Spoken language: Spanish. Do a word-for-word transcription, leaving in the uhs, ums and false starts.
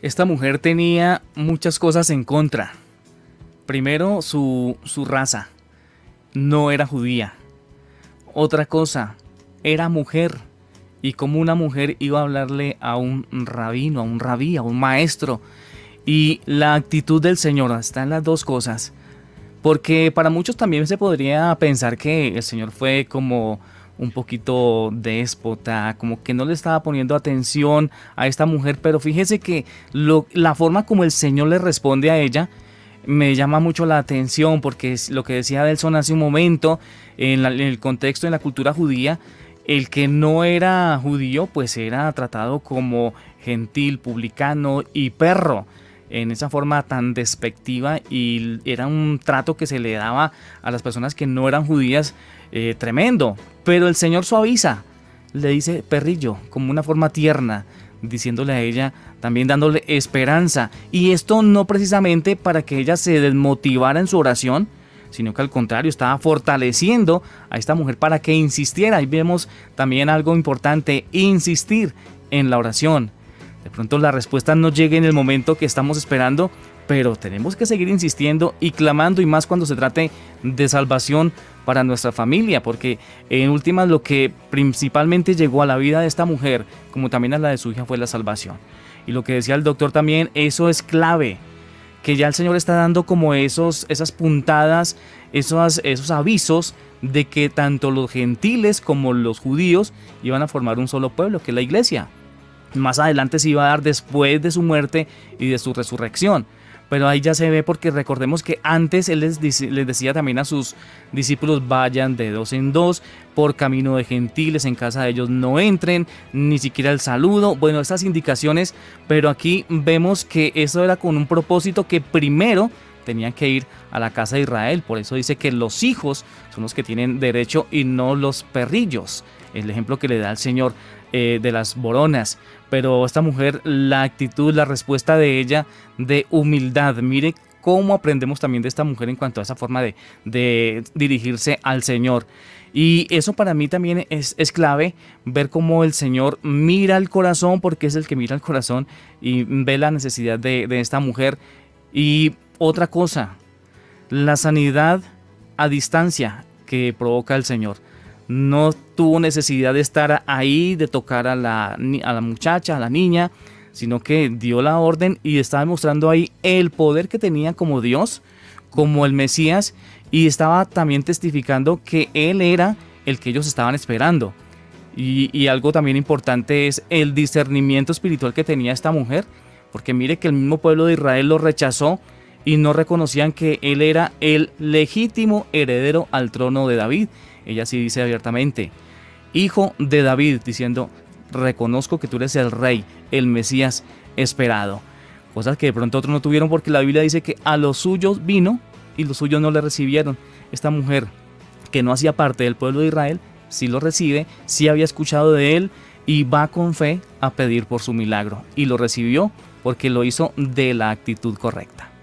Esta mujer tenía muchas cosas en contra. Primero, su, su raza. No era judía. Otra cosa, era mujer. Y como una mujer iba a hablarle a un rabino, a un rabí, a un maestro. Y la actitud del Señor, están las dos cosas. Porque para muchos también se podría pensar que el Señor fue como un poquito déspota, como que no le estaba poniendo atención a esta mujer, pero fíjese que lo, la forma como el Señor le responde a ella me llama mucho la atención, porque es lo que decía Delson hace un momento, en, la, en el contexto de la cultura judía, el que no era judío pues era tratado como gentil, publicano y perro, en esa forma tan despectiva, y era un trato que se le daba a las personas que no eran judías eh, tremendo. Pero el Señor suaviza, le dice perrillo, como una forma tierna, diciéndole a ella, también dándole esperanza. Y esto no precisamente para que ella se desmotivara en su oración, sino que al contrario, estaba fortaleciendo a esta mujer para que insistiera. Y vemos también algo importante, insistir en la oración. De pronto la respuesta no llegue en el momento que estamos esperando, pero tenemos que seguir insistiendo y clamando, y más cuando se trate de salvación para nuestra familia, porque en últimas lo que principalmente llegó a la vida de esta mujer, como también a la de su hija, fue la salvación. Y lo que decía el doctor también, eso es clave, que ya el Señor está dando como esos, esas puntadas, esos, esos avisos de que tanto los gentiles como los judíos iban a formar un solo pueblo, que es la iglesia. Más adelante se iba a dar después de su muerte y de su resurrección. Pero ahí ya se ve, porque recordemos que antes Él les, les decía también a sus discípulos, vayan de dos en dos, por camino de gentiles, en casa de ellos no entren, ni siquiera el saludo. Bueno, estas indicaciones, pero aquí vemos que eso era con un propósito, que primero tenían que ir a la casa de Israel. Por eso dice que los hijos son los que tienen derecho y no los perrillos. El ejemplo que le da el Señor eh, de las boronas. Pero esta mujer, la actitud, la respuesta de ella de humildad. Mire cómo aprendemos también de esta mujer en cuanto a esa forma de, de dirigirse al Señor. Y eso para mí también es, es clave, ver cómo el Señor mira el corazón, porque es el que mira el corazón y ve la necesidad de, de esta mujer. Y otra cosa, la sanidad a distancia que provoca el Señor. No tuvo necesidad de estar ahí, de tocar a la, a la muchacha, a la niña, sino que dio la orden y estaba mostrando ahí el poder que tenía como Dios, como el Mesías, y estaba también testificando que Él era el que ellos estaban esperando. Y, y algo también importante es el discernimiento espiritual que tenía esta mujer, porque mire que el mismo pueblo de Israel lo rechazó y no reconocían que Él era el legítimo heredero al trono de David. Ella sí dice abiertamente, hijo de David, diciendo, reconozco que tú eres el rey, el Mesías esperado. Cosas que de pronto otros no tuvieron, porque la Biblia dice que a los suyos vino y los suyos no le recibieron. Esta mujer, que no hacía parte del pueblo de Israel, sí lo recibe, sí había escuchado de él y va con fe a pedir por su milagro. Y lo recibió porque lo hizo de la actitud correcta.